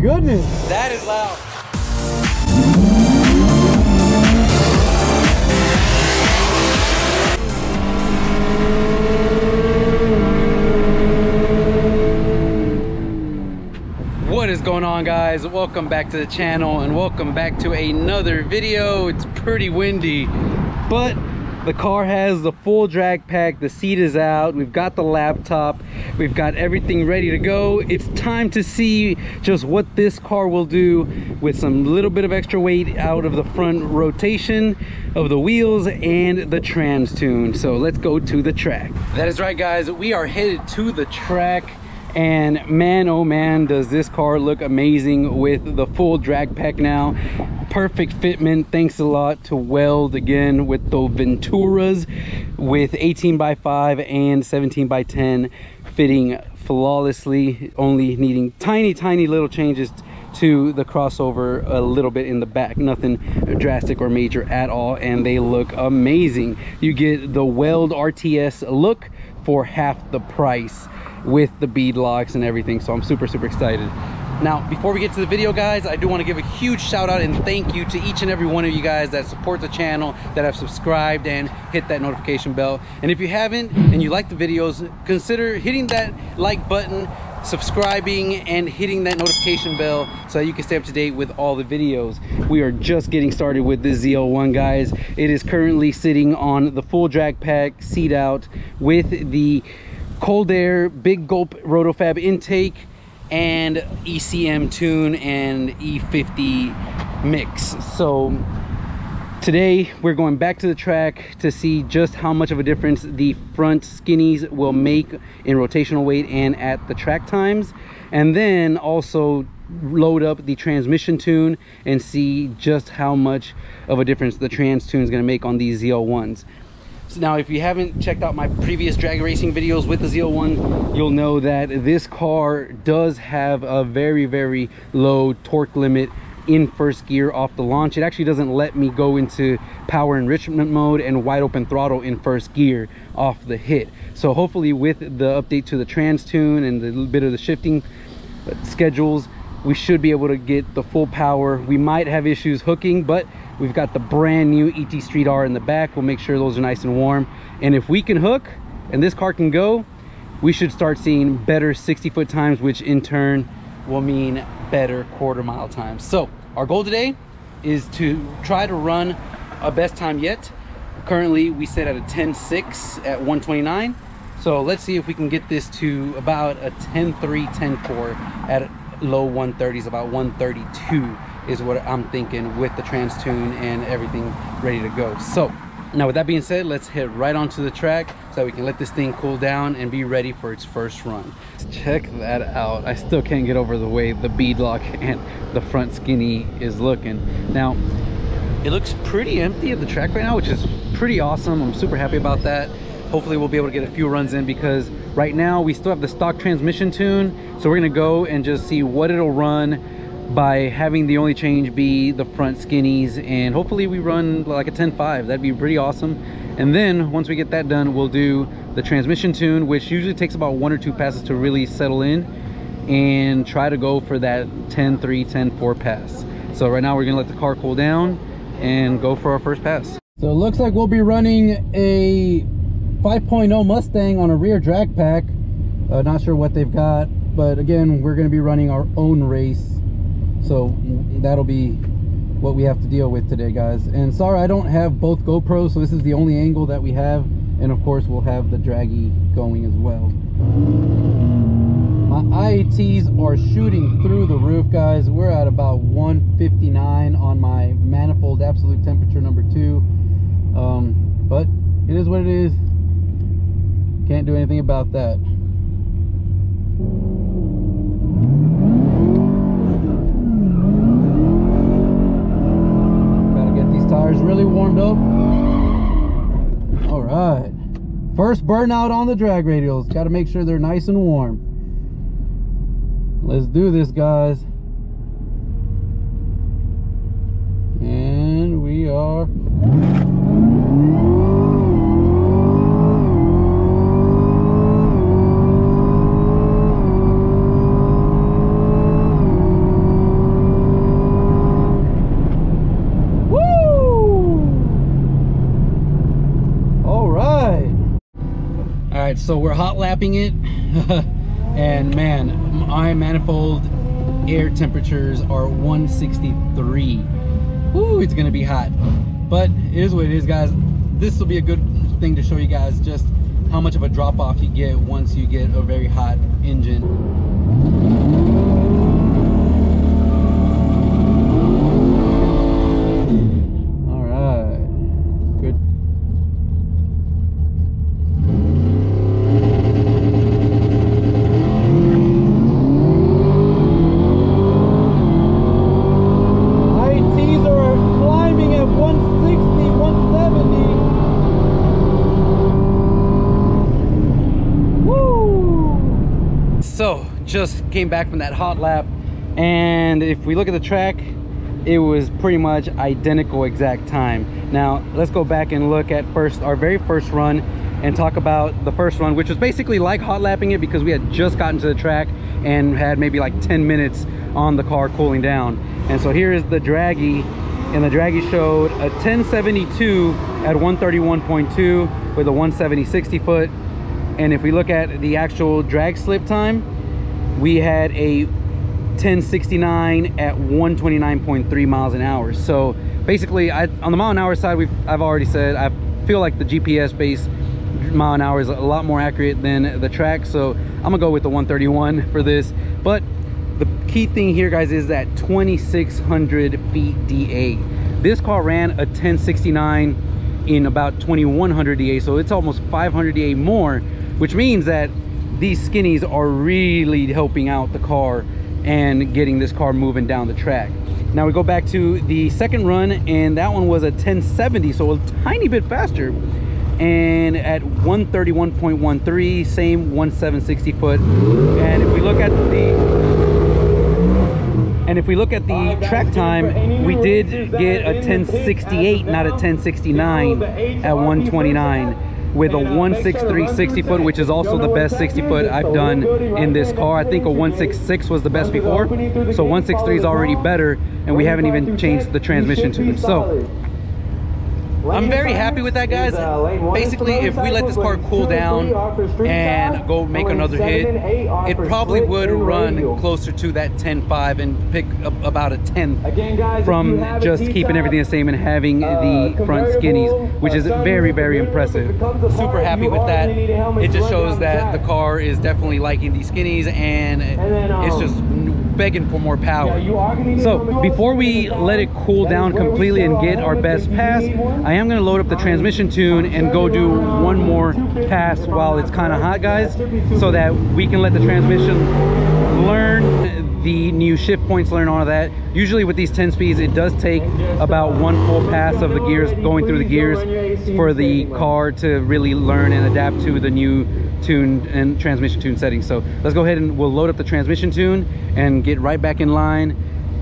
goodness. That is loud. What is going on, guys? Welcome back to the channel and welcome back to another video. It's pretty windy, but the car has the full drag pack, the seat is out, we've got the laptop, we've got everything ready to go. It's time to see just what this car will do with some little bit of extra weight out of the front rotation of the wheels and the trans tune. So let's go to the track. That is right, guys, we are headed to the track. And man, oh man, does this car look amazing with the full drag pack now. Perfect fitment. Thanks a lot to Weld again with the Venturas with 18x5 and 17x10 fitting flawlessly, only needing tiny little changes to the crossover a little bit in the back, nothing drastic or major at all, and they look amazing. You get the Weld RTS look for half the price with the bead locks and everything, so I'm super excited. Now, before we get to the video, guys, I do want to give a huge shout out and thank you to each and every one of you guys that support the channel, that have subscribed and hit that notification bell. And if you haven't and you like the videos, consider hitting that like button, subscribing and hitting that notification bell so that you can stay up to date with all the videos. We are just getting started with this ZL1, guys. It is currently sitting on the full drag pack, seat out, with the cold air big gulp Rotofab intake and ECM tune and E50 mix. So today we're going back to the track to see just how much of a difference the front skinnies will make in rotational weight and at the track times, and then also load up the transmission tune and see just how much of a difference the trans tune is going to make on these ZL1s. Now, if you haven't checked out my previous drag racing videos with the ZL1, you'll know that this car does have a very low torque limit in first gear off the launch. It actually doesn't let me go into power enrichment mode and wide open throttle in first gear off the hit. So hopefully with the update to the trans tune and the bit of the shifting schedules, we should be able to get the full power. We might have issues hooking, but we've got the brand new ET Street R in the back. We'll make sure those are nice and warm. And if we can hook and this car can go, we should start seeing better 60-foot times, which in turn will mean better quarter-mile times. So our goal today is to try to run a best time yet. Currently, we set at a 10.6 at 129. So let's see if we can get this to about a 10.3, 10.4 at low 130s, about 132. Is what I'm thinking with the trans tune and everything ready to go. So now with that being said, let's head right onto the track so that we can let this thing cool down and be ready for its first run. Check that out. I still can't get over the way the beadlock and the front skinny is looking. Now it looks pretty empty at the track right now, which is pretty awesome. I'm super happy about that. Hopefully we'll be able to get a few runs in because right now we still have the stock transmission tune, so we're gonna go and just see what it'll run by having the only change be the front skinnies, and hopefully we run like a 10.5. That'd be pretty awesome. And then once we get that done, we'll do the transmission tune, which usually takes about one or two passes to really settle in, and try to go for that 10.3, 10.4 pass. So right now we're gonna let the car cool down and go for our first pass. So it looks like we'll be running a 5.0 Mustang on a rear drag pack. Not sure what they've got, but again, we're gonna be running our own race. So that'll be what we have to deal with today, guys. And sorry I don't have both GoPros, so this is the only angle that we have, and of course we'll have the Draggy going as well. My IATs are shooting through the roof, guys. We're at about 159 on my manifold absolute temperature number 2, but it is what it is. Can't do anything about that. Really warmed up. All right, first burnout on the drag radials. Got to make sure they're nice and warm. Let's do this, guys. And we are right, so we're hot lapping it. And man, my manifold air temperatures are 163. Ooh, it's gonna be hot, but it is what it is, guys. This will be a good thing to show you guys just how much of a drop off you get once you get a very hot engine. Just came back from that hot lap, and if we look at the track, it was pretty much identical exact time. Now let's go back and look at first our very first run and talk about the first run, which was basically like hot lapping it because we had just gotten to the track and had maybe like 10 minutes on the car cooling down. And so here is the Draggy, and the Draggy showed a 1072 at 131.2 with a 170/60 foot. And if we look at the actual drag slip time, we had a 1069 at 129.3 miles an hour. So basically, on the mile an hour side, I've already said, I feel like the GPS based mile an hour is a lot more accurate than the track. So I'm gonna go with the 131 for this. But the key thing here, guys, is that 2,600 feet DA. This car ran a 1069 in about 2,100 DA. So it's almost 500 DA more, which means that these skinnies are really helping out the car and getting this car moving down the track. Now we go back to the second run, and that one was a 1070, so a tiny bit faster, and at 131.13, same 170/60 foot. And if we look at the track time, we did get a 1068, not a 1069 at 129, with a 163/60 foot, which is also the best 60 foot I've done in this car. I think a 166 was the best before, so 163 is already better, and we haven't even changed the transmission to them. So I'm very happy with that, guys. Basically, if we let this car cool down and go make another hit, it probably would run closer to that 10.5 and pick up about a 10th from just keeping everything the same and having the front skinnies, which is very, very impressive. Super happy with that. It just shows that the car is definitely liking these skinnies, and it's just begging for more power. So before we let it cool down completely and get our best pass, I am going to load up the transmission tune and go do one more pass while it's kind of hot, guys, so that we can let the transmission learn the new shift points, learn all of that. Usually with these 10 speeds, it does take about one full pass of the gears, going through the gears, for the car to really learn and adapt to the new tune and transmission tune settings. So let's go ahead and we'll load up the transmission tune and get right back in line,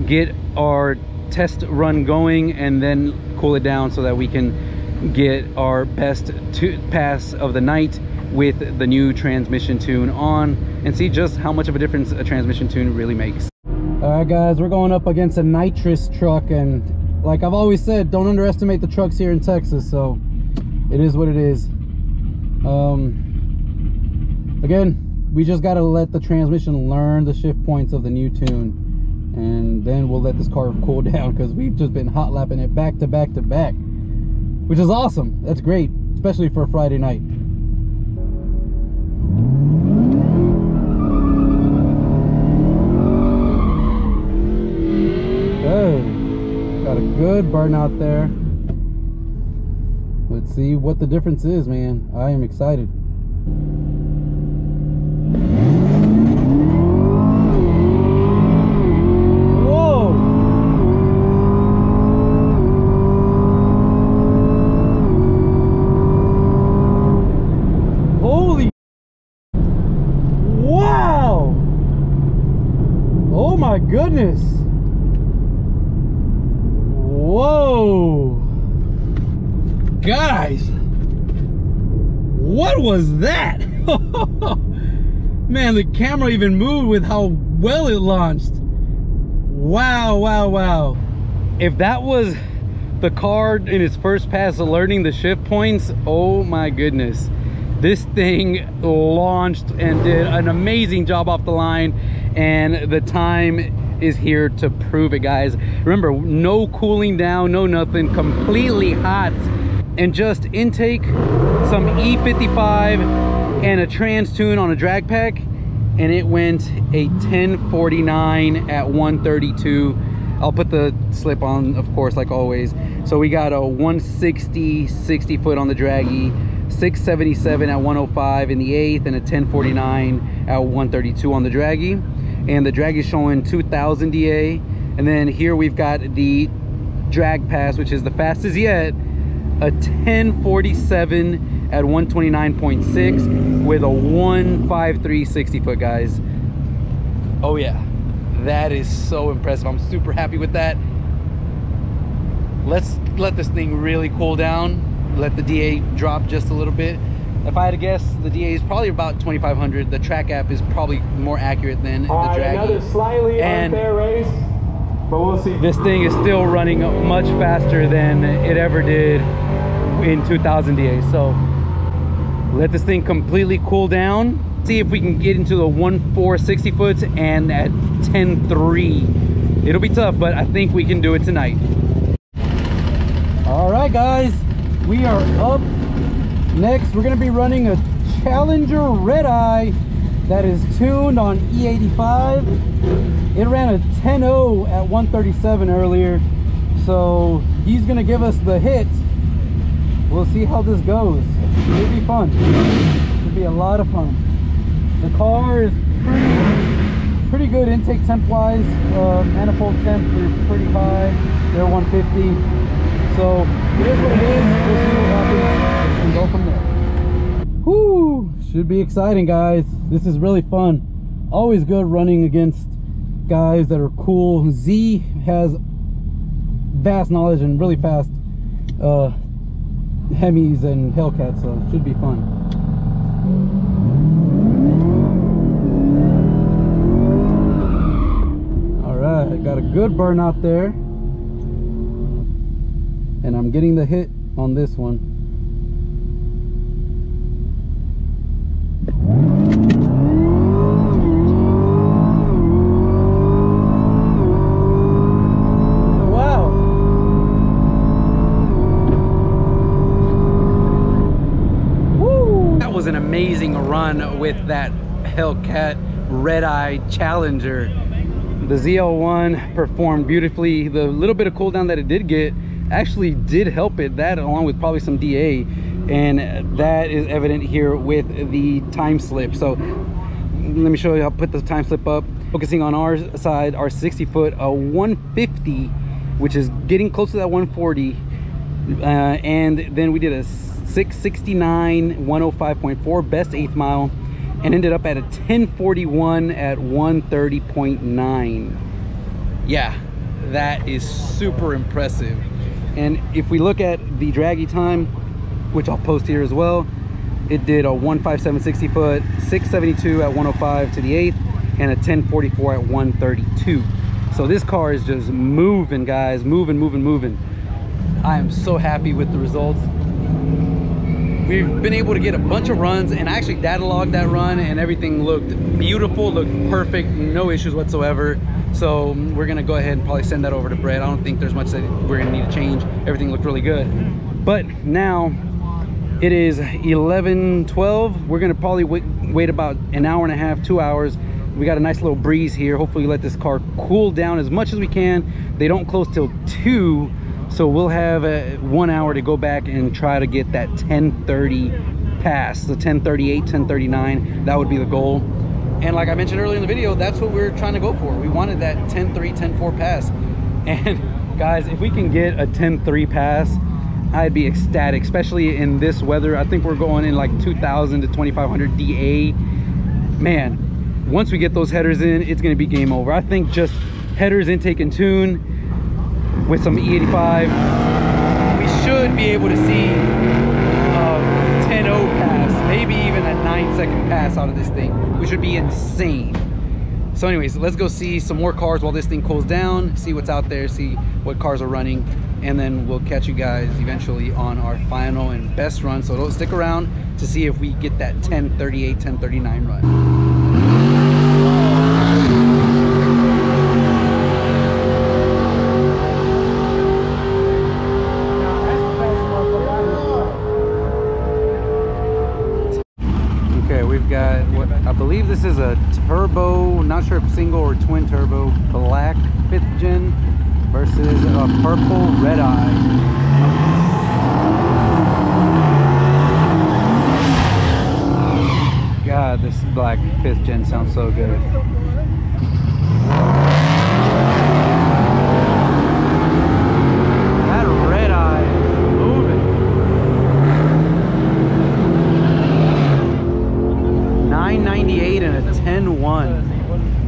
get our test run going, and then cool it down so that we can get our best pass of the night with the new transmission tune on, and see just how much of a difference a transmission tune really makes. All right, guys, we're going up against a nitrous truck, and like I've always said, don't underestimate the trucks here in Texas. So it is what it is. Again, we just got to let the transmission learn the shift points of the new tune, and then we'll let this car cool down, because we've just been hot lapping it back to back to back, which is awesome. That's great, especially for a Friday night. Okay, got a good burnout there. Let's see what the difference is, man. I am excited. Goodness. Whoa, guys, what was that? Man, the camera even moved with how well it launched. Wow, wow, wow. If that was the car in its first pass learning the shift points, oh my goodness, This thing launched and did an amazing job off the line, and the time is here to prove it, guys. Remember, no cooling down, no nothing, completely hot, and just intake, some E55 and a trans tune on a drag pack, and it went a 1049 at 132. I'll put the slip on, of course, like always. So we got a 160 60 foot on the Draggy, 677 at 105 in the eighth, and a 1049 at 132 on the Draggy. And the Draggy showing 2000 DA. And then here we've got the drag pass, which is the fastest yet, a 1047 at 129.6 with a 153 60 foot, guys. Oh yeah, that is so impressive. I'm super happy with that. Let's let this thing really cool down, let the DA drop just a little bit. If I had to guess, the DA is probably about 2500. The track app is probably more accurate than the Draggy. Another slightly unfair race, but we'll see. This thing is still running much faster than it ever did in 2000 DA. So let this thing completely cool down. See if we can get into the 1.4 60 foots, and at 10.3 it'll be tough, but I think we can do it tonight. All right, guys, we are up next. We're going to be running a Challenger Red Eye that is tuned on E85. It ran a 10.0 at 137 earlier, so he's going to give us the hit. We'll see how this goes. It'll be fun. It'll be a lot of fun. The car is pretty good intake temp wise. Manifold temp is pretty high. They're 150. So it is what it is. We'll see what happens and go from there. Whoo! Should be exciting, guys. This is really fun. Always good running against guys that are cool. Z has vast knowledge and really fast Hemis and Hellcats, so it should be fun. Got a good burn out there, and I'm getting the hit on this one. Wow, woo. That was an amazing run with that Hellcat Red Eye Challenger. The ZL1 performed beautifully. The little bit of cool down that it did get actually did help it, that along with probably some DA, and that is evident here with the time slip. So let me show you. I'll put the time slip up. Focusing on our side, our 60 foot, a 150, which is getting close to that 140, and then we did a 669 105.4 best eighth mile, and ended up at a 1041 at 130.9. yeah, that is super impressive. And if we look at the Draggy time, which I'll post here as well, it did a 157 60 foot, 672 at 105 to the eighth, and a 1044 at 132. So this car is just moving, guys, moving. I am so happy with the results. We've been able to get a bunch of runs, and I actually data logged that run, and everything looked beautiful, looked perfect, no issues whatsoever. So we're gonna go ahead and probably send that over to Brett. I don't think there's much that we're gonna need to change. Everything looked really good. But now it is 11:12. We're gonna probably wait about an hour and a half, 2 hours. We got a nice little breeze here. Hopefully let this car cool down as much as we can. They don't close till 2. So we'll have 1 hour to go back and try to get that 1030 pass, the 1038, 1039. That would be the goal. And like I mentioned earlier in the video, that's what we're trying to go for. We wanted that 10.3, 10.4 pass. And guys, if we can get a 10.3 pass, I'd be ecstatic, especially in this weather. I think we're going in like 2000 to 2500 DA. Man, once we get those headers in, it's going to be game over. I think just headers, intake, and tune, with some E85, we should be able to see a 10.0 pass, maybe even a 9-second pass out of this thing, which would be insane. So anyways, let's go see some more cars while this thing cools down, see what's out there, see what cars are running. and then we'll catch you guys eventually on our final and best run. So don't stick around to see if we get that 1038, 1039 run. This is a turbo, not sure if single or twin turbo, black 5th gen versus a purple red eye. God, this black 5th gen sounds so good.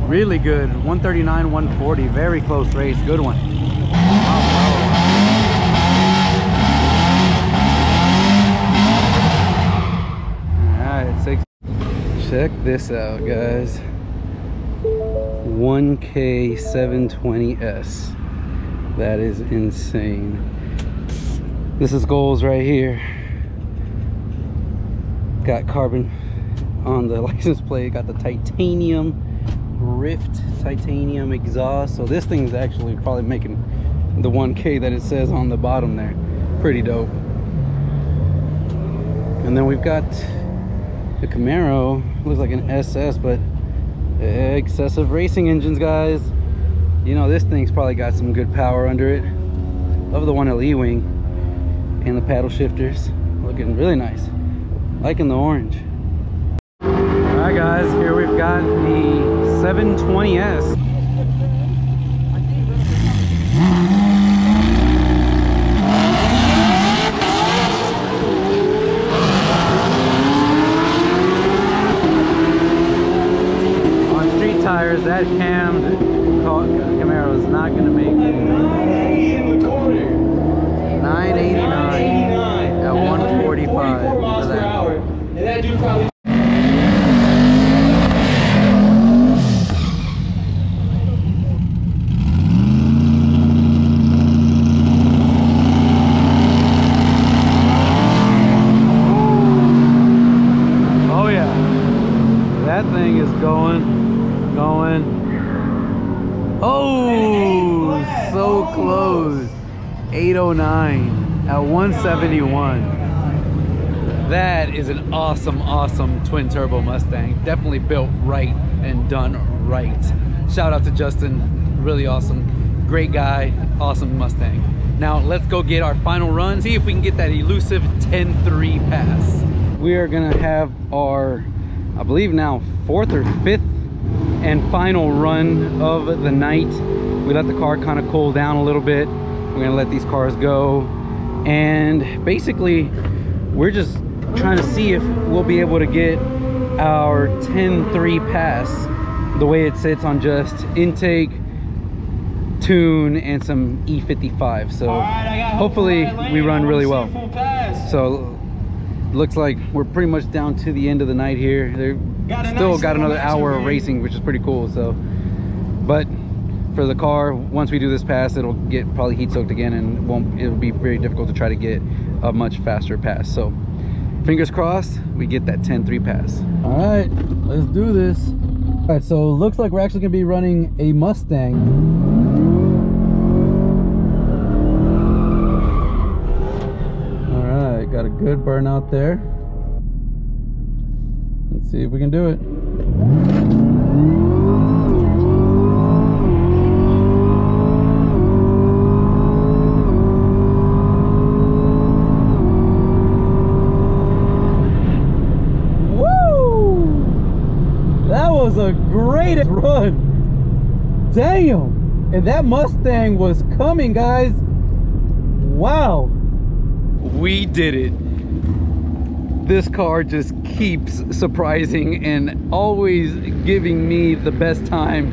Really good. 139, 140. Very close race. Good one. Alright, six. Check this out, guys. 1K 720S. That is insane. This is goals right here. Got carbon on the license plate. Got the titanium. Rift titanium exhaust. So this thing's actually probably making the 1K that it says on the bottom there. Pretty dope. And then we've got the Camaro, looks like an SS, but Excessive Racing Engines, guys. You know, this thing's probably got some good power under it. Love the 1LE wing and the paddle shifters, looking really nice. Liking the orange. Alright guys, here we've got the 720S. On street tires, that cammed Camaro is not going to make it. 980 in the corner. 989 at 145 miles per hour. And that dude probably. Close. 809 at 171. That is an awesome twin turbo Mustang, definitely built right and done right. Shout out to Justin, really awesome, great guy, awesome Mustang. Now let's go get our final run, see if we can get that elusive 10-3 pass. We are gonna have our, I believe now, 4th or 5th and final run of the night. We let the car kind of cool down a little bit. We're gonna let these cars go, and basically we're just trying to see if we'll be able to get our 10-3 pass the way it sits on just intake, tune, and some E55. So hopefully we run really well. So looks like we're pretty much down to the end of the night here. They've still got another hour of racing, which is pretty cool. So, but for the car, once we do this pass, it'll get probably heat soaked again, and it'll be very difficult to try to get a much faster pass. So fingers crossed we get that 10-3 pass. All right, let's do this. All right, so looks like we're actually gonna be running a Mustang. All right, got a good burnout there. Let's see if we can do it. A great run. Damn, and that Mustang was coming, guys. Wow, we did it. This car just keeps surprising and always giving me the best time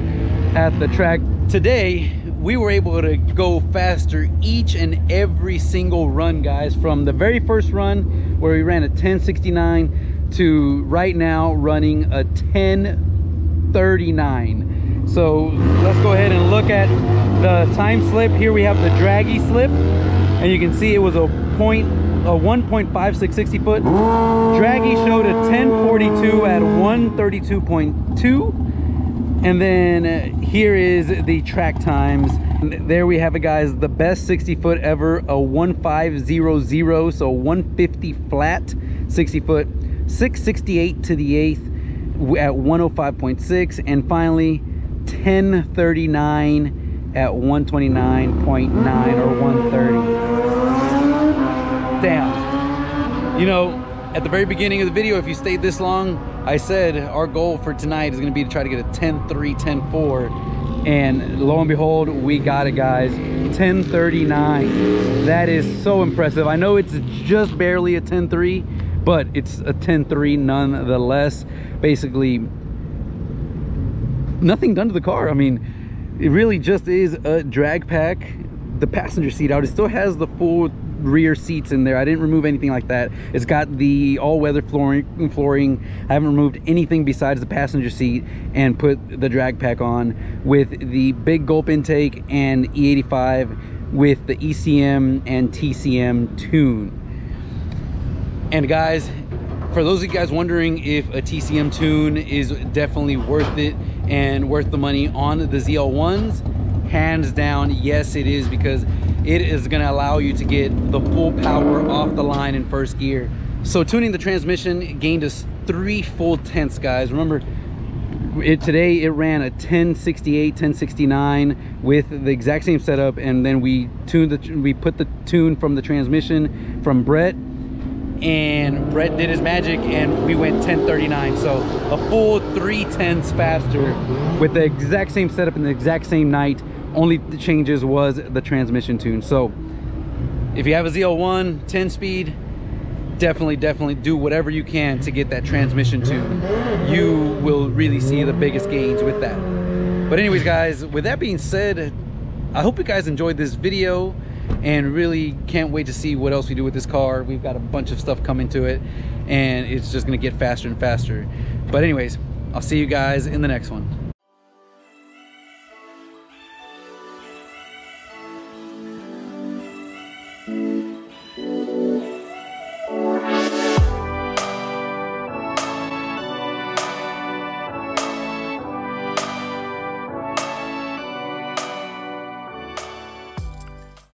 at the track. Today we were able to go faster each and every single run, guys, from the very first run where we ran a 1069 to right now running a 1039. So let's go ahead and look at the time slip. Here we have the Draggy slip, and you can see it was a 1.56 60 foot. Draggy showed a 1042 at 132.2. And then here is the track times. And there we have it, guys, the best 60 foot ever, a 1500, so 150 flat 60 foot, 668 to the eighth at 105.6, and finally 1039 at 129.9 or 130. Damn. You know, at the very beginning of the video, if you stayed this long, I said our goal for tonight is going to be to try to get a 10.3, 10.4. And lo and behold, we got it, guys. 1039. That is so impressive. I know it's just barely a 10.3, but it's a 10.3 nonetheless. Basically, nothing done to the car. I mean, it really just is a drag pack. The passenger seat out, it still has the full rear seats in there. I didn't remove anything like that. It's got the all-weather flooring. I haven't removed anything besides the passenger seat and put the drag pack on with the big gulp intake and E85 with the ECM and TCM tune. And guys, for those of you guys wondering if a TCM tune is definitely worth it and worth the money on the ZL1s, hands down, yes it is, because it is going to allow you to get the full power off the line in first gear. So tuning the transmission gained us 3 full tenths, guys. Remember, today it ran a 1068, 1069 with the exact same setup, and then we tuned we put the tune from the transmission from Brett, and Brett did his magic and we went 1039. So a full 3 tenths faster with the exact same setup and the exact same night. Only changes was the transmission tune. So if you have a ZL1 10-speed, definitely do whatever you can to get that transmission tune. You will really see the biggest gains with that. But anyways, guys, with that being said, I hope you guys enjoyed this video and really can't wait to see what else we do with this car. We've got a bunch of stuff coming to it, and it's just gonna get faster and faster. But anyways, I'll see you guys in the next one.